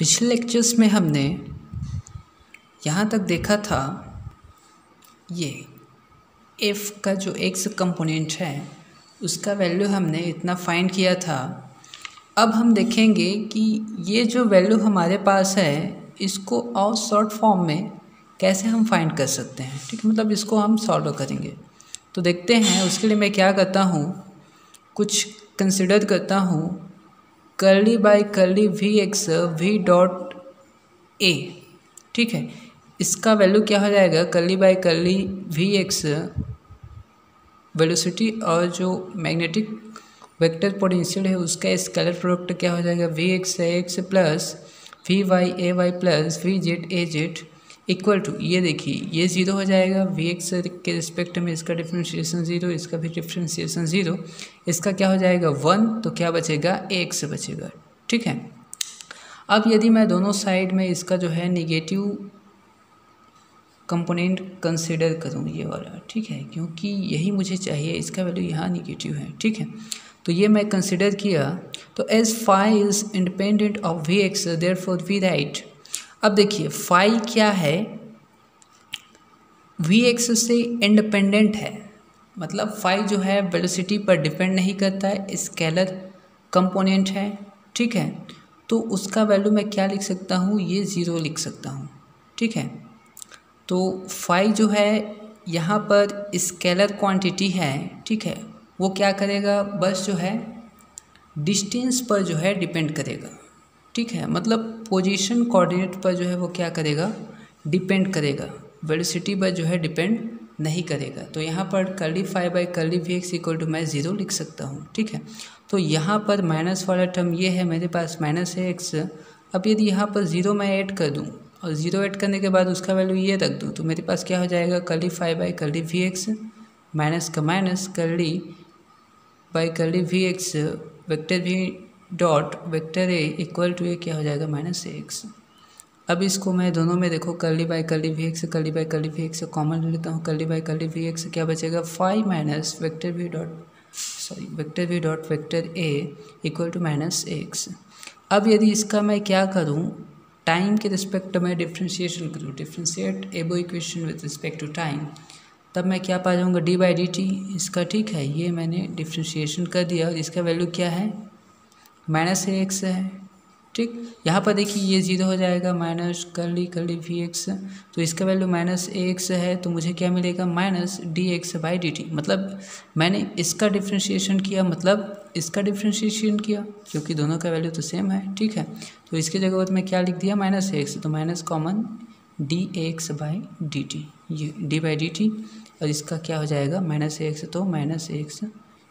पिछले लेक्चर्स में हमने यहाँ तक देखा था ये एफ़ का जो एक्स कंपोनेंट है उसका वैल्यू हमने इतना फाइंड किया था। अब हम देखेंगे कि ये जो वैल्यू हमारे पास है इसको और शॉर्ट फॉर्म में कैसे हम फाइंड कर सकते हैं, ठीक है। मतलब इसको हम सॉल्व करेंगे, तो देखते हैं। उसके लिए मैं क्या करता हूँ, कुछ कंसिडर करता हूँ curly by curly V X V dot A, ठीक है। इसका वैल्यू क्या हो जाएगा, curly by curly V X velocity और जो मैग्नेटिक वेक्टर पोटेंशियल है उसका स्केलर प्रोडक्ट क्या हो जाएगा, V X X plus V Y A Y plus V Z A Z equal to, ये देखिए ये ज़ीरो हो जाएगा। वी एक्स के रिस्पेक्ट में इसका डिफ्रेंशिएशन ज़ीरो, इसका भी डिफ्रेंशिएशन ज़ीरो, इसका क्या हो जाएगा वन, तो क्या बचेगा ए एक्स बचेगा, ठीक है। अब यदि मैं दोनों साइड में इसका जो है निगेटिव कंपोनेंट कंसिडर करूँ ये वाला, ठीक है, क्योंकि यही मुझे चाहिए, इसका वैल्यू यहाँ निगेटिव है, ठीक है। तो ये मैं कंसिडर किया, तो as phi is independent of V X therefore V right. अब देखिए फाई क्या है, वी एक्स से इंडिपेंडेंट है, मतलब फाई जो है वेलोसिटी पर डिपेंड नहीं करता है, स्केलर कंपोनेंट है, ठीक है। तो उसका वैल्यू मैं क्या लिख सकता हूँ, ये ज़ीरो लिख सकता हूँ, ठीक है। तो फाई जो है यहाँ पर स्केलर क्वांटिटी है, ठीक है, वो क्या करेगा, बस जो है डिस्टेंस पर जो है डिपेंड करेगा, ठीक है। मतलब पोजीशन कोऑर्डिनेट पर जो है वो क्या करेगा, डिपेंड करेगा, वेलोसिटी पर जो है डिपेंड नहीं करेगा। तो यहाँ पर curly phi by curly V X equal to मैं ज़ीरो लिख सकता हूँ, ठीक है। तो यहाँ पर माइनस वाला टर्म ये है, मेरे पास माइनस है एक्स। अब यदि यहाँ पर ज़ीरो मैं ऐड कर दूँ और ज़ीरो ऐड करने के बाद उसका वैल्यू ये रख दूँ, तो मेरे पास क्या हो जाएगा, curly phi by curly V X minus curly by curly V X vector V dot vector A equal to A क्या हो जाएगा, माइनस ए एक्स। अब इसको मैं दोनों में देखो curly by curly V X common ले लेता हूँ, curly by curly V X क्या बचेगा, five minus vector V dot vector A equal to minus A X. अब यदि इसका मैं क्या करूँ, टाइम के रिस्पेक्ट में डिफ्रेंशिएशन करूँ, differentiate above equation with respect to time, तब मैं क्या पा जाऊँगा, डी बाई डी टी इसका, ठीक है। ये मैंने डिफ्रेंशिएशन कर दिया और इसका वैल्यू क्या है, माइनस ए एक्स है, ठीक। यहाँ पर देखिए ये ज़ीरो हो जाएगा, minus curly curly V X, तो इसका वैल्यू माइनस ए एक्स है, तो मुझे क्या मिलेगा, minus D X by D T. मतलब मैंने इसका डिफ्रेंशिएशन किया, मतलब इसका डिफ्रेंशिएशन किया, क्योंकि दोनों का वैल्यू तो सेम है, ठीक है। तो इसकी जगह पर मैं क्या लिख दिया, माइनस ए एक्स, तो minus common D X by D T, ये डी बाई डी टी, और इसका क्या हो जाएगा माइनस ए एक्स, तो माइनस ए एक्स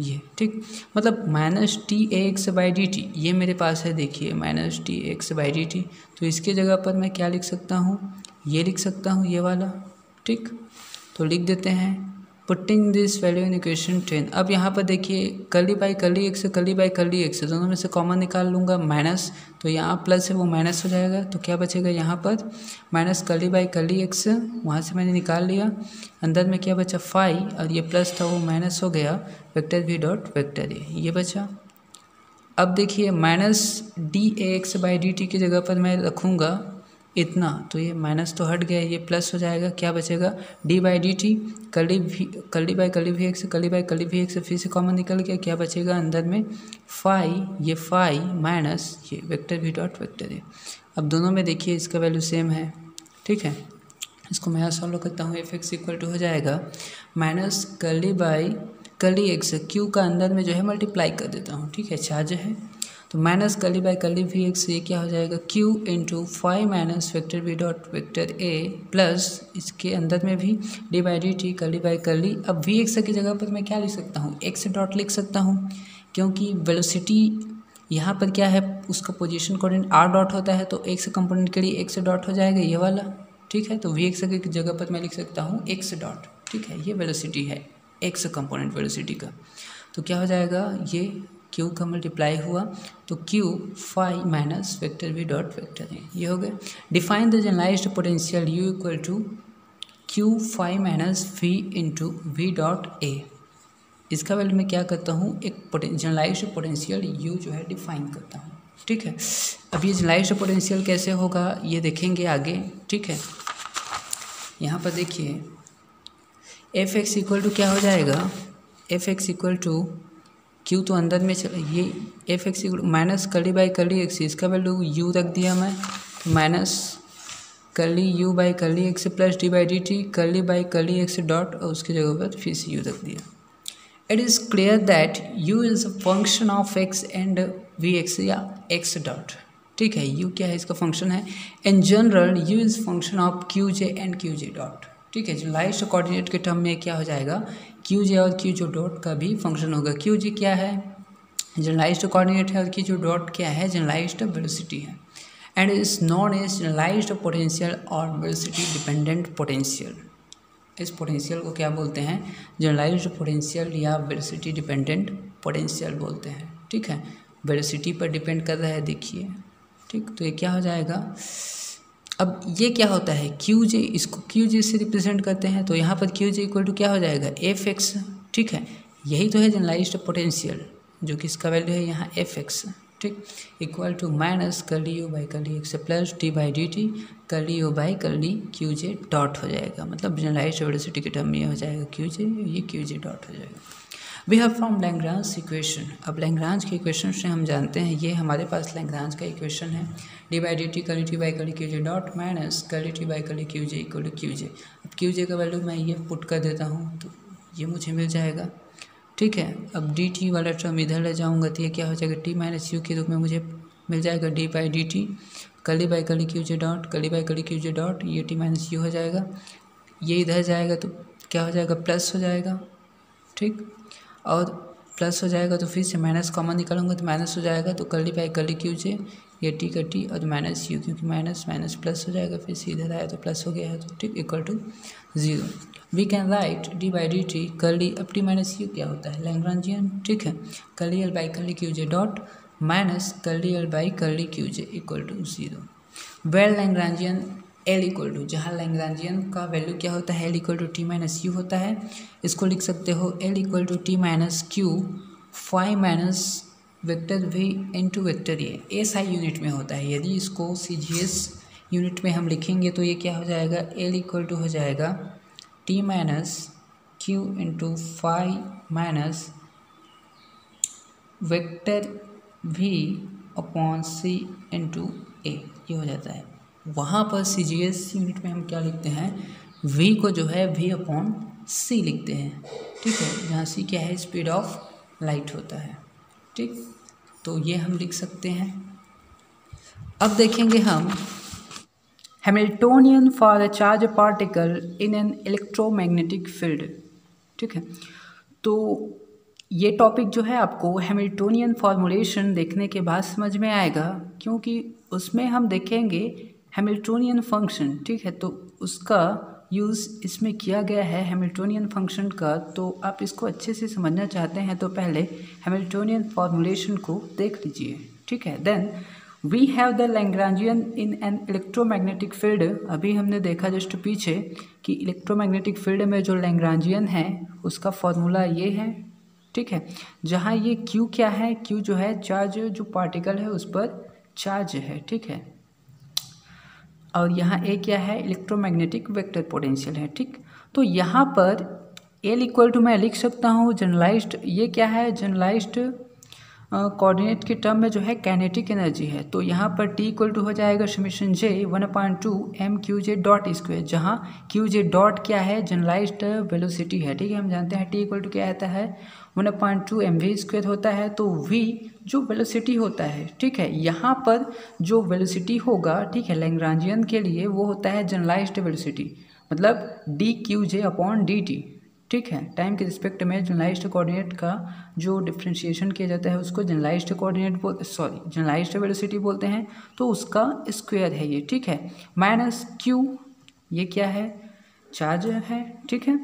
ये, ठीक। मतलब minus T A X by D T ये मेरे पास है, देखिए minus T X by D T, तो इसके जगह पर मैं क्या लिख सकता हूँ, ये लिख सकता हूँ ये वाला, ठीक। तो लिख देते हैं putting this value in equation 10। अब यहाँ पर देखिए कर्ली बाई कर्ली एक्स दोनों में से कॉमन निकाल लूँगा, माइनस, तो यहाँ प्लस है वो माइनस हो जाएगा, तो क्या बचेगा यहाँ पर minus curly by curly X, वहाँ से मैंने निकाल लिया, अंदर में क्या बचा फाई, और ये प्लस था वो माइनस हो गया, vector V dot vector A ये बचा। अब देखिए minus D A X by D T की जगह पर मैं रखूँगा इतना, तो ये माइनस तो हट गया, ये प्लस हो जाएगा, क्या बचेगा D by D T curly by curly V X फिर से कॉमन निकल गया, क्या बचेगा अंदर में फाई, ये फाई माइनस ये vector V dot vector A. अब दोनों में देखिए इसका वैल्यू सेम है, ठीक है। इसको मैं यहाँ सॉल्व करता हूँ, एफ एक्स इक्वल टू हो जाएगा minus curly by curly X, Q का अंदर में जो है मल्टीप्लाई कर देता हूँ, ठीक है, चार्ज है, तो minus curly by curly V X ये क्या हो जाएगा Q into five minus vector V dot vector A plus इसके अंदर में भी D by D T curly by curly. अब वी एक्स की जगह पर मैं क्या लिख सकता हूँ, एक्स डॉट लिख सकता हूँ, क्योंकि वेलोसिटी यहाँ पर क्या है, उसका पोजीशन कोऑर्डिनेट आर डॉट होता है, तो एक्स कंपोनेंट के लिए एक्स डॉट हो जाएगा ये वाला, ठीक है। तो वी एक्स की जगह पर मैं लिख सकता हूँ एक्स डॉट, ठीक है, ये वेलोसिटी है एक्स कंपोनेंट वेलोसिटी का, तो क्या हो जाएगा ये क्यू का मल्टीप्लाई हुआ, तो Q phi minus vector V dot vector है ये हो गया। Define the generalised potential U equal to Q phi minus V into V dot A, इसका वैल्यू मैं क्या करता हूँ, एक जनरलाइज्ड पोटेंशियल यू जो है डिफाइन करता हूँ। ठीक है। अब ये लाइस्ट पोटेंशियल कैसे होगा ये देखेंगे आगे, ठीक है। यहाँ पर देखिए एफ एक्स इक्वल टू क्या हो जाएगा, F X equal to Q तो अंदर में ये F X equal minus curly by curly X, इसका वैल्यू यू रख दिया मैं, minus curly U by curly X plus D by D T curly by curly X dot और उसकी जगह पर फिर से यू रख दिया। It is clear that U is a function of X and V X या एक्स डॉट, ठीक है। यू क्या है, इसका फंक्शन है। In general U is function of Q J and Q J dot, ठीक है। जो लाइस्ट कोऑर्डिनेट के टर्म में क्या हो जाएगा, क्यू जे और क्यू जे डॉट का भी फंक्शन होगा। क्यू जे क्या है, जनरलाइज्ड कोऑर्डिनेट है, और क्यू जे डॉट क्या है, जनरलाइज्ड वेलोसिटी है। And is known as generalised potential और वेलोसिटी डिपेंडेंट पोटेंशियल। इस पोटेंशियल को क्या बोलते हैं, जनरलाइज्ड पोटेंशियल या वेलोसिटी डिपेंडेंट पोटेंशियल बोलते हैं, ठीक है। वेलोसिटी पर डिपेंड कर रहा है, देखिए, ठीक। तो ये क्या हो जाएगा, अब ये क्या होता है क्यू जे, इसको क्यू जे से रिप्रेजेंट करते हैं, तो यहाँ पर क्यू जे इक्वल टू क्या हो जाएगा, एफ एक्स, ठीक है। यही तो है जनरलाइज्ड पोटेंशियल, जो कि इसका वैल्यू है यहाँ एफ एक्स, ठीक, equal to minus curly U by curly X plus D by D T curly U by curly Q J dot हो जाएगा। मतलब जनरलाइज्ड वेलोसिटी के टर्म में हो जाएगा क्यू जे, ये क्यू जे डॉट हो जाएगा। We have from Lagrange equation. अब लैग्रांज के इक्वेशन से हम जानते हैं, ये हमारे पास लैग्रांज का इक्वेशन है, D by D T curly T by curly Q J dot minus curly T by curly Q J equal to Q J. अब क्यू जे का वैल्यू मैं ये पुट कर देता हूँ तो ये मुझे मिल जाएगा, ठीक है। अब डी टी वाला टर्म इधर ले जाऊँगा तो ये क्या हो जाएगा, टी माइनस यू के रूप में मुझे मिल जाएगा D by D T curly by curly Q J dot curly by curly Q J dot, ये टी माइनस यू हो जाएगा, ये इधर जाएगा तो क्या हो जाएगा, प्लस हो जाएगा, ठीक। और प्लस हो जाएगा तो फिर से माइनस कॉमन निकालूंगा तो माइनस हो जाएगा, तो curly by curly Q J, ये टी का टी और माइनस यू, क्योंकि माइनस माइनस प्लस हो जाएगा, फिर से इधर आया तो प्लस हो गया है, तो ठीक equal to zero. We can write D by D T curly, अब टी माइनस यू क्या होता है, लैग्रांजियन, ठीक है, curly L by curly Q J dot minus curly L by curly Q J equal to zero. Well Lagrangian L equal to, जहाँ Lagrangian का value क्या होता है, L equal to T minus U होता है, इसको लिख सकते हो L equal to T minus Q phi minus vector V into vector, ये एसआई यूनिट में होता है। यदि इसको सीजीएस यूनिट में हम लिखेंगे तो ये क्या हो जाएगा, एल इक्वल टू हो जाएगा T minus Q into five minus vector V upon C into A, ये हो जाता है। वहाँ पर सी जी एस यूनिट में हम क्या लिखते हैं, वी को जो है वी अपॉन सी लिखते हैं, ठीक है, जहाँ सी क्या है, स्पीड ऑफ लाइट होता है, ठीक। तो ये हम लिख सकते हैं। अब देखेंगे हम Hamiltonian for a charge particle in an electromagnetic field, ठीक है। तो ये टॉपिक जो है आपको हैमिल्टोनियन फॉर्मुलेशन देखने के बाद समझ में आएगा, क्योंकि उसमें हम देखेंगे हैमिल्टोनियन फंक्शन, ठीक है। तो उसका यूज़ इसमें किया गया है हैमिल्टोनियन फंक्शन का, तो आप इसको अच्छे से समझना चाहते हैं तो पहले हैमिल्टोनियन फॉर्मुलेशन को देख लीजिए, ठीक है। Then we have the Lagrangian in an electromagnetic field. अभी हमने देखा जस्ट पीछे कि इलेक्ट्रोमैग्नेटिक फील्ड में जो लैग्रांजियन है उसका फॉर्मूला ये है, ठीक है, जहाँ ये क्यू क्या है, क्यू जो है चार्ज, जो पार्टिकल है उस पर चार्ज है, ठीक है, और यहाँ ए क्या है, इलेक्ट्रोमैग्नेटिक वेक्टर पोटेंशियल है, ठीक। तो यहाँ पर एल इक्वल टू मैं लिख सकता हूँ जनरलाइज्ड, ये क्या है, जनरलाइज्ड कोऑर्डिनेट के टर्म में जो है काइनेटिक एनर्जी है। तो यहाँ पर टी इक्वल टू हो जाएगा summation J 1/2 mqj dot square, जहाँ क्यू जे डॉट क्या है, जनरलाइज्ड वेलोसिटी है, ठीक है। हम जानते हैं टी इक्वल टू क्या आता है, 1/2 mv स्क्वेयर होता है। तो वी जो वेलोसिटी होता है, ठीक है, यहाँ पर जो वेलोसिटी होगा, ठीक है, लैग्रांजियन के लिए वो होता है जनरलाइज्ड वेलोसिटी, मतलब D Q J upon D T, ठीक है। टाइम के रिस्पेक्ट में जनरलाइज्ड कोऑर्डिनेट का जो डिफ्रेंशिएशन किया जाता है उसको जनरलाइज्ड कोऑर्डिनेट जनरलाइज्ड वेलोसिटी बोलते हैं, तो उसका स्क्वायर है ये, ठीक है, माइनस क्यू, ये क्या है, चार्ज है, ठीक है,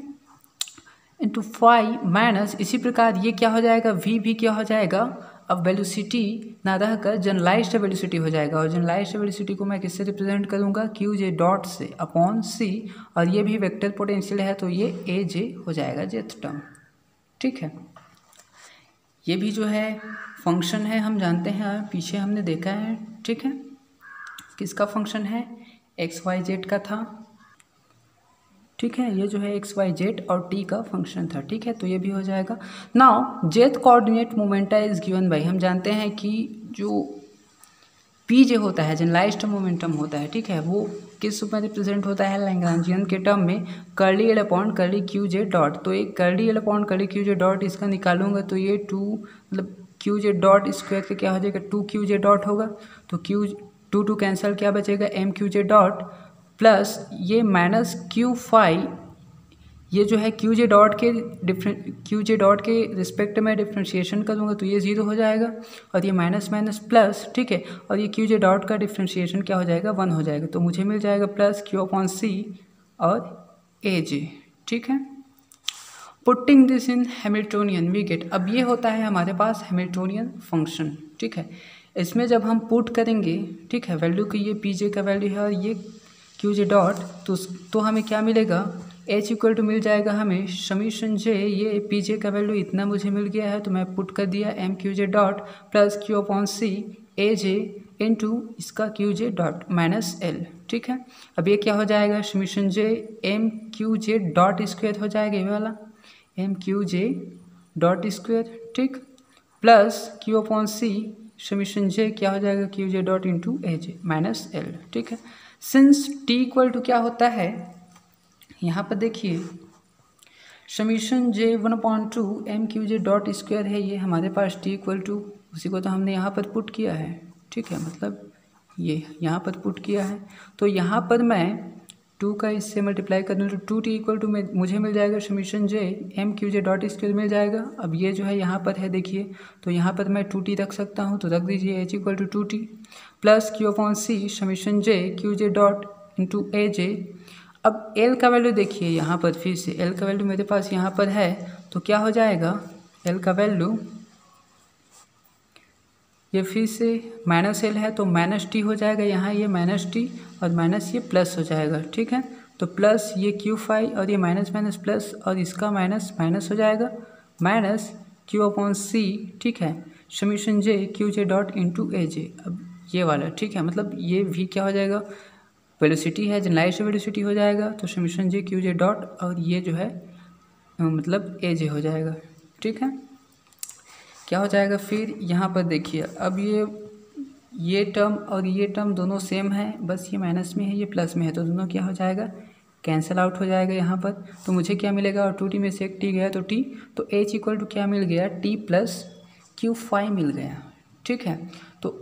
इंटू फाइव माइनस, इसी प्रकार ये क्या हो जाएगा, वी भी क्या हो जाएगा, अब वेलोसिटी ना रहकर जनरलाइज्ड वेलोसिटी हो जाएगा, और जनरलाइज्ड वेलोसिटी को मैं किससे रिप्रेजेंट करूँगा, क्यू जे डॉट से अपॉन सी, और ये भी वेक्टर पोटेंशियल है तो ये ए जे हो जाएगा, जेथ टर्म, ठीक है। ये भी जो है फंक्शन है, हम जानते हैं, पीछे हमने देखा है, ठीक है, किसका फंक्शन है, एक्स वाई जेड का था, ठीक है, ये जो है एक्स वाई जेड और टी का फंक्शन था, ठीक है, तो ये भी हो जाएगा। नाउ जेथ coordinate momenta is given by, हम जानते हैं कि जो पी जे होता है जनरलाइज्ड मोमेंटम होता है, ठीक है, वो किस रूप में रिप्रेजेंट होता है, लैग्रांजियन के टर्म में, curly L upon curly Q J dot. तो एक curly L upon curly Q J dot इसका निकालूंगा तो ये टू मतलब क्यू जे डॉट स्क्वायर का क्या हो जाएगा, टू क्यू जे डॉट होगा, तो क्यू टू टू कैंसिल, क्या बचेगा M Q J dot plus ये माइनस क्यू फाई, ये जो है क्यू जे डॉट के रिस्पेक्ट में डिफ्रेंशिएशन करूँगा तो ये जीरो हो जाएगा और ये माइनस माइनस प्लस, ठीक है, और ये क्यू जे डॉट का डिफ्रेंशिएशन क्या हो जाएगा, वन हो जाएगा, तो मुझे मिल जाएगा प्लस क्यू अपॉन सी और ए जे, ठीक है। Putting this in Hamiltonian we get, अब ये होता है हमारे पास हैमिल्टोनियन फंक्शन, ठीक है, इसमें जब हम पुट करेंगे, ठीक है, वैल्यू की ये पी जे का वैल्यू है और ये क्यू जे डॉट, तो हमें क्या मिलेगा, h इक्वल टू मिल जाएगा हमें समीशन जे, ये पी जे का वैल्यू इतना मुझे मिल गया है तो मैं पुट कर दिया M Q J dot plus Q upon C A J into इसका Q J dot minus L, ठीक है। अब ये क्या हो जाएगा, summation J M Q J dot square हो जाएगा, ये वाला M Q J dot square, ठीक, plus Q upon C summation J क्या हो जाएगा, Q J dot into A J minus L, ठीक है। सिंस टी इक्वल टू क्या होता है, यहाँ पर देखिए summation J one upon two M Q J dot square है, ये हमारे पास टी इक्वल टू उसी को तो हमने यहाँ पर पुट किया है, ठीक है, मतलब ये यहाँ पर पुट किया है, तो यहाँ पर मैं टू का इससे मल्टीप्लाई कर दूँ तो टू टी इक्वल टू मुझे मिल जाएगा summation J M Q J dot square मिल जाएगा। अब ये जो है यहाँ पर है देखिए, तो यहाँ पर मैं टू टी रख सकता हूँ, तो रख दीजिए H equal to two T plus Q upon C summation J Q J dot into A J. अब L का वैल्यू देखिए यहाँ पर, फिर से L का वैल्यू मेरे पास यहाँ पर है, तो क्या हो जाएगा L का वैल्यू, ये फिर से माइनस L है तो माइनस टी हो जाएगा, यहाँ ये माइनस टी और माइनस ये प्लस हो जाएगा, ठीक है, तो प्लस ये क्यू फाई और ये माइनस माइनस प्लस और इसका माइनस माइनस हो जाएगा माइनस क्यू अपॉन सी, ठीक है, summation J Q J dot into A J, अब ये वाला, ठीक है, मतलब ये भी क्या हो जाएगा, वेलोसिटी है जनरलाइज्ड वेलोसिटी हो जाएगा, तो summation J Q J dot और ये जो है मतलब ए जे हो जाएगा, ठीक है। क्या हो जाएगा फिर यहाँ पर देखिए, अब ये टर्म और ये टर्म दोनों सेम है, बस ये माइनस में है ये प्लस में है, तो दोनों क्या हो जाएगा कैंसिल आउट हो जाएगा यहाँ पर, तो मुझे क्या मिलेगा, और टू टी में से एक टी गया तो टी, तो एच इक्वल टू क्या मिल गया टी प्लस क्यू फाई मिल गया, ठीक है। तो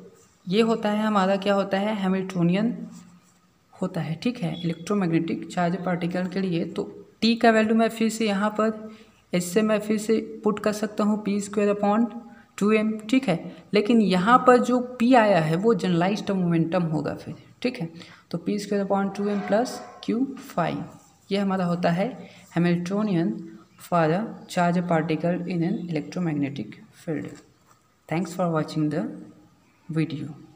ये होता है हमारा क्या होता है हैमिल्टोनियन होता है, ठीक है, इलेक्ट्रोमैग्नेटिक चार्ज पार्टिकल के लिए। तो टी का वैल्यू मैं फिर से यहाँ पर इससे मैं फिर से पुट कर सकता हूँ P square upon two M, ठीक है, लेकिन यहाँ पर जो पी आया है वो जनरलाइज्ड मोमेंटम होगा फिर, ठीक है, तो P square upon two M plus Q phi, ये हमारा होता है Hamiltonian for a charge particle in an electromagnetic field. Thanks for watching the video.